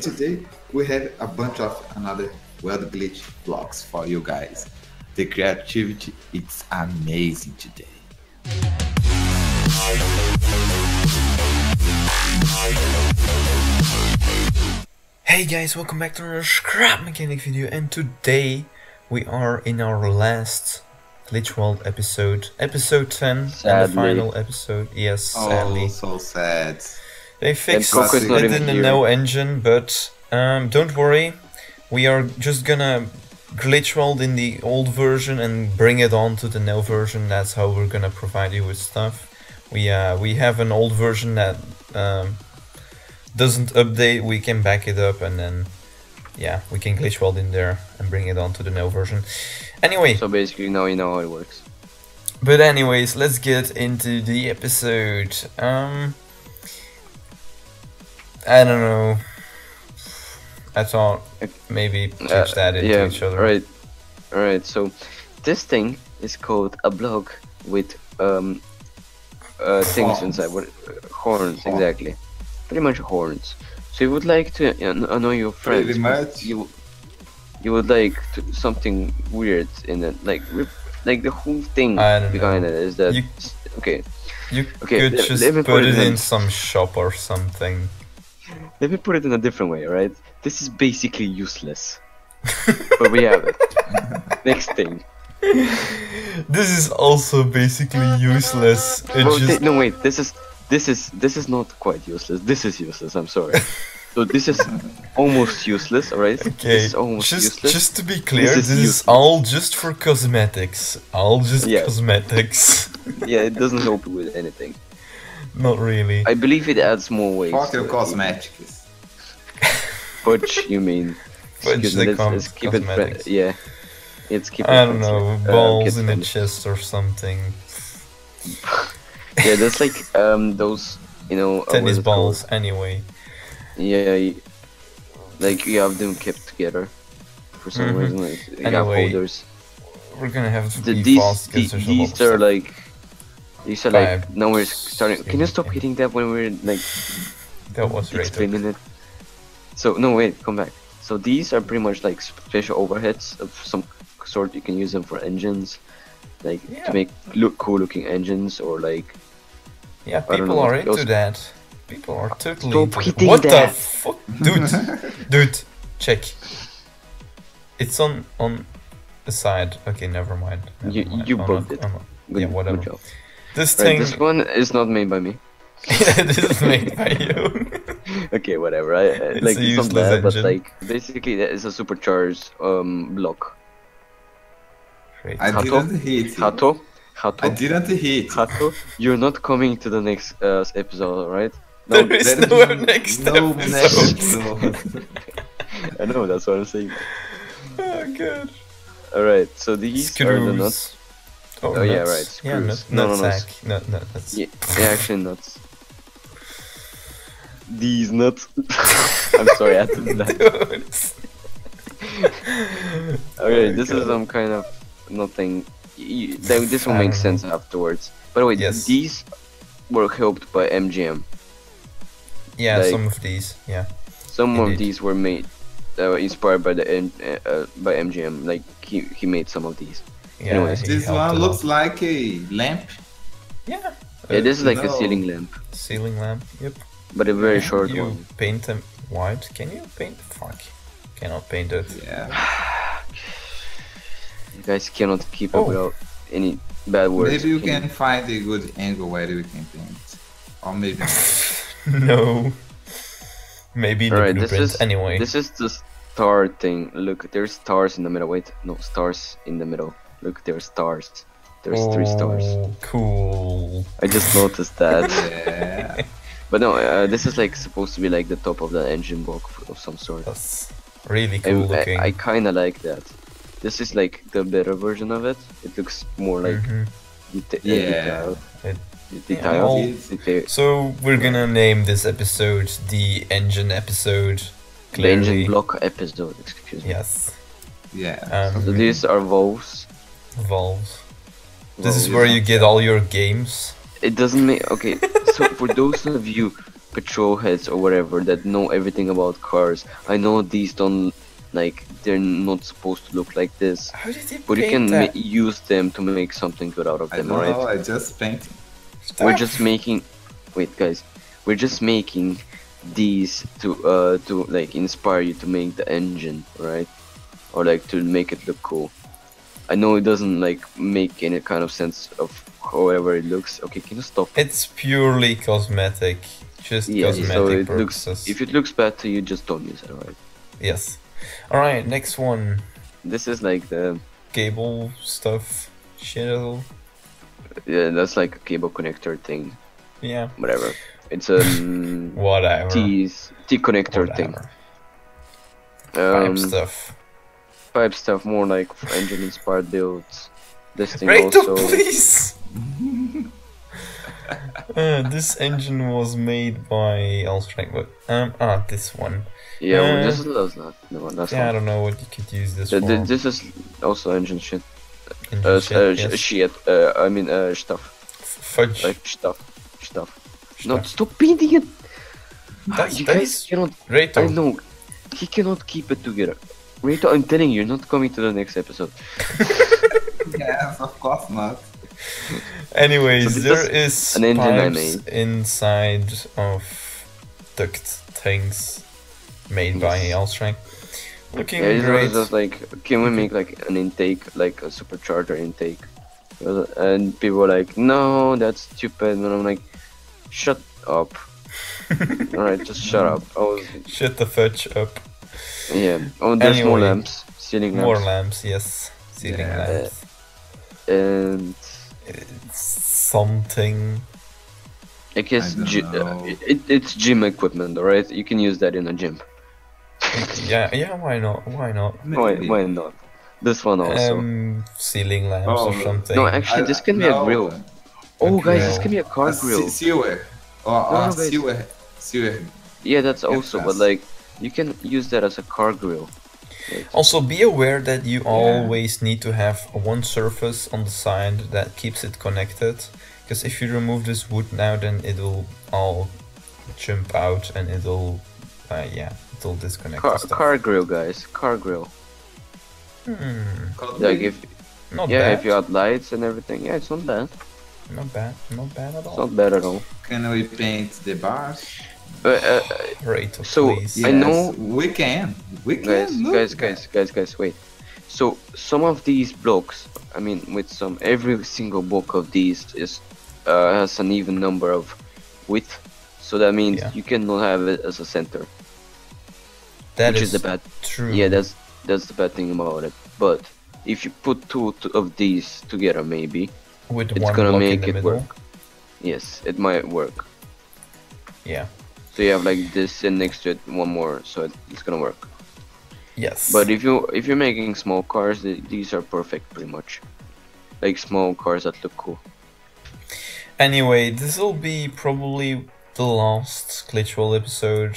Today we have a bunch of another weld glitch vlogs for you guys. The creativity, it's amazing today. Hey guys, welcome back to another Scrap Mechanic video, and today we are in our last glitch weld episode, episode 10, and the final episode. Yes, oh, sadly. So sad. They fixed it in the no engine, but don't worry, we are just gonna glitch weld in the old version and bring it on to the no version. That's how we're gonna provide you with stuff. We have an old version that doesn't update, we can back it up and then yeah, we can glitch weld in there and bring it on to the no version. Anyway. So basically now you know how it works. But anyways, let's get into the episode. I don't know. I thought maybe touch that into each other. Right. Alright, so this thing is called a block with things inside. Horns, exactly. Pretty much horns. So you would like to annoy your friends. Pretty much. You would like to, something weird in it. Like the whole thing behind it is that... You could just put it in some shop or something. Let me put it in a different way, right? This is basically useless. But we have it. Next thing. This is also basically useless. No wait, this is not quite useless. This is useless, I'm sorry. So this is almost useless, alright? Okay. This is almost useless. Just to be clear, this is all just for cosmetics. All just cosmetics. Yeah, it doesn't help you with anything. Not really. I believe it adds more weight. Fuck your cosmetics. Fudge, you mean? Fudge the cosmetics. Yeah. I don't know, balls in the chest or something. Yeah, that's like those, you know... Tennis balls, anyway. Yeah, like you have them kept together for some reason. Like, you have holders. We're gonna have to be fast because there's a lot of stuff. These are like... These are like, now we're starting. Can you stop hitting that when we're like explaining it? So no wait, come back. So these are pretty much like special overheads of some sort. You can use them for engines, like to make cool looking engines or like. Yeah, people are into that. People are totally. Stop hitting that. What the fuck, dude? Dude, check. It's on the side. Okay, never mind. You bugged it. Yeah, whatever. This thing. This one is not made by me. Yeah, this is made by you. Okay, whatever. It's like it's not bad, but like basically that is a supercharged block. Hato, I didn't hit. Hato, you're not coming to the next episode, right? No, there is no next episode. I know, that's what I'm saying. Oh god. All right, so these are the nuts. Oh yeah, right. Screws. Yeah, nutsack. No, nuts. Yeah, actually nuts. These nuts. I'm sorry, I had to do that. Okay, this is some kind of nothing. This will make sense afterwards. By the way, these were helped by MGM. Yeah, like, some of these. Yeah. Some of these were made, inspired by by MGM. Like he made some of these. Yeah, anyways, this one looks like a lamp. Yeah. It is like a ceiling lamp. Ceiling lamp, yep. But a very short one. You paint them white? Can you paint? Fuck. Cannot paint it. Yeah. You guys cannot keep up without any bad words. Maybe you can find a good angle where we can paint. Or maybe not. No. Maybe the blueprint anyway. This is the star thing. Look, there's stars in the middle. Wait, no, stars in the middle. Look, there's stars. There's 3 stars. Cool. I just noticed that. Yeah. But no, this is like supposed to be like the top of the engine block of some sort. That's really cool looking. I kind of like that. This is like the better version of it. It looks more like detail. So we're gonna name this episode the engine episode. Clearly. The engine block episode. Excuse me. Yes. Yeah. So these are valves. This is where you get all your games. It doesn't make... Okay, so for those of you patrol heads or whatever that know everything about cars. I know these don't, like, they're not supposed to look like this. How did they paint? But you can use them to make something good out of them, right? I just painted. We're just making. Wait, guys. We're just making these to like inspire you to make the engine, right? Or like to make it look cool. I know it doesn't like make any kind of sense of however it looks. Okay, can you stop? It's purely cosmetic. Just cosmetic so it purposes. Looks, if it looks bad to you, just don't use it, right? Yes. Alright, next one. This is like the cable stuff. Shell. Yeah, that's like a cable connector thing. Yeah. Whatever. It's a whatever. T connector thing. Pipe stuff. Pipe stuff, more like engine inspired builds. This thing Break also. Please. This engine was made by Allstrang, but this one. Yeah, well, this does not. No, that's not. I don't know what you could use this for. This is also engine shit. Engine shit. Yes. Stuff. Fudge. Like stuff. Not stupid, idiot. You guys cannot. Rato. I know. He cannot keep it together. Rato, I'm telling you, you're not coming to the next episode. Yes, of course not. Anyways, so there is an engine I made inside of duct things made by Allstrang. Looking great. It was like, can we make like an intake, like a supercharger intake? And people were like, no, that's stupid. And I'm like, shut up. Alright, just shut up. Shut the fudge up. Yeah. Oh, there's more lamps. Ceiling lamps. More lamps, yes. Ceiling lamps. And something. I guess it's gym equipment, alright? You can use that in a gym. yeah. Why not? Why not? This one also. Ceiling lamps or something. No, actually, this can be a grill. Oh, guys, this can be a car grill. Seaway. Seaway. Yeah, that's also. But like, you can use that as a car grill. Also, be aware that you always need to have one surface on the side that keeps it connected, because if you remove this wood now, then it'll all jump out and it'll, it'll disconnect. Car grill, guys. Car grill. Like if, if you add lights and everything, it's not bad. Not bad at all. It's not bad at all. Can we paint the bars? Right. So I know we can. Guys, wait. So some of these blocks, every single block of these is has an even number of width. So that means you cannot have it as a center. That is the bad. True. Yeah, that's the bad thing about it. But if you put two of these together, maybe. With it's gonna make it work. Yes, it might work. Yeah. So you have like this and next to it one more, so it's gonna work. Yes. But if you're making small cars, these are perfect pretty much. Like small cars that look cool. Anyway, this will be probably the last Glitchweld episode.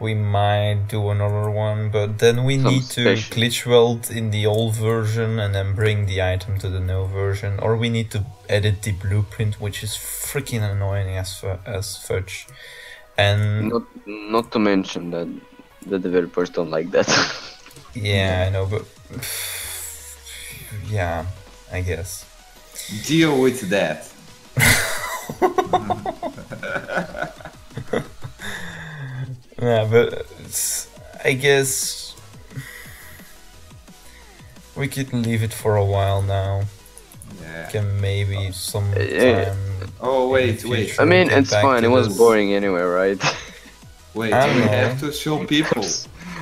We might do another one, but then we need to glitch weld in the old version and then bring the item to the new version, or we need to edit the blueprint, which is freaking annoying as fudge. And not to mention that the developers don't like that. Yeah, I know, but yeah, I guess. Deal with that. Yeah, but I guess we could leave it for a while now. Yeah. Can maybe sometime. Wait. It's fine. It was boring anyway, right? Wait, we have to show people.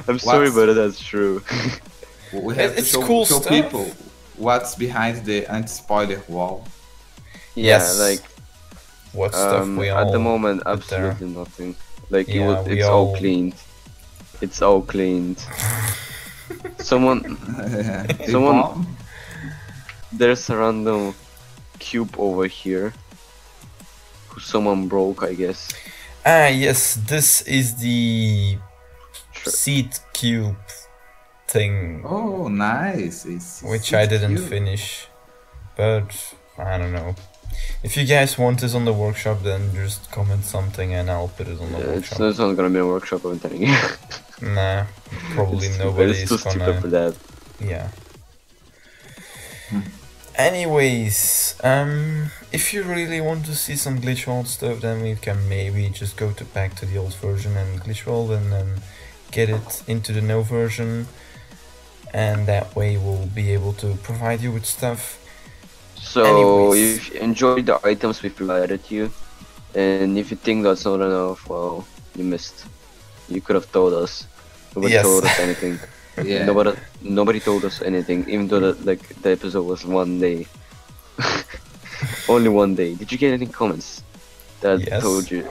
I'm sorry, but that's true. We have to show people what's behind the anti-spoiler wall. Yes. Yeah, like what stuff we all at the moment, absolutely nothing. Like it's all cleaned. It's all cleaned. Someone. There's a random cube over here. Who someone broke, I guess. Ah yes, this is the seed cube thing. Oh nice! Which I didn't finish, but I don't know. If you guys want this on the workshop, then just comment something and I'll put it on the workshop. It's not gonna be a workshop, I'm telling you. Nah, probably nobody's gonna... stupid for that. Yeah. Anyways, if you really want to see some glitch weld stuff, then we can maybe just go back to the old version and glitch weld and get it into the new version, and that way we'll be able to provide you with stuff. So, if you enjoyed the items we provided you, and if you think that's not enough, well, you missed. You could have told us. Nobody told us anything. Yeah. Nobody told us anything, even though the episode was one day. Only one day. Did you get any comments that told you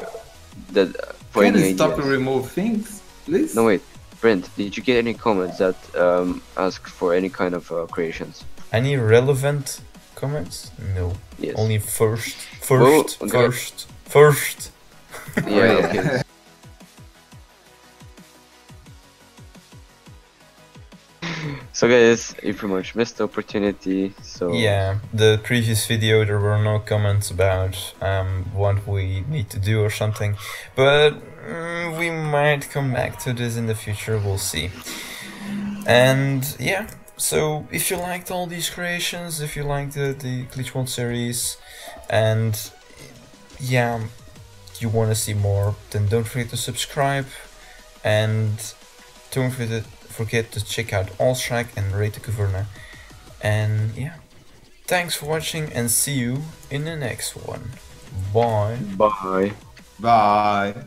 that? Can you stop and remove things, please? No wait, Brent. Did you get any comments that asked for any kind of creations? Any relevant comments? No. Yes. Only first. Yeah. Okay. So guys, you pretty much missed the opportunity, so... Yeah, the previous video there were no comments about what we need to do or something, but we might come back to this in the future, we'll see. And yeah, so if you liked all these creations, if you liked the Glitchweld series, and yeah, you want to see more, then don't forget to subscribe, and don't forget to check out Allstrang and Raid the Caverna. And yeah, thanks for watching and see you in the next one. Bye. Bye. Bye.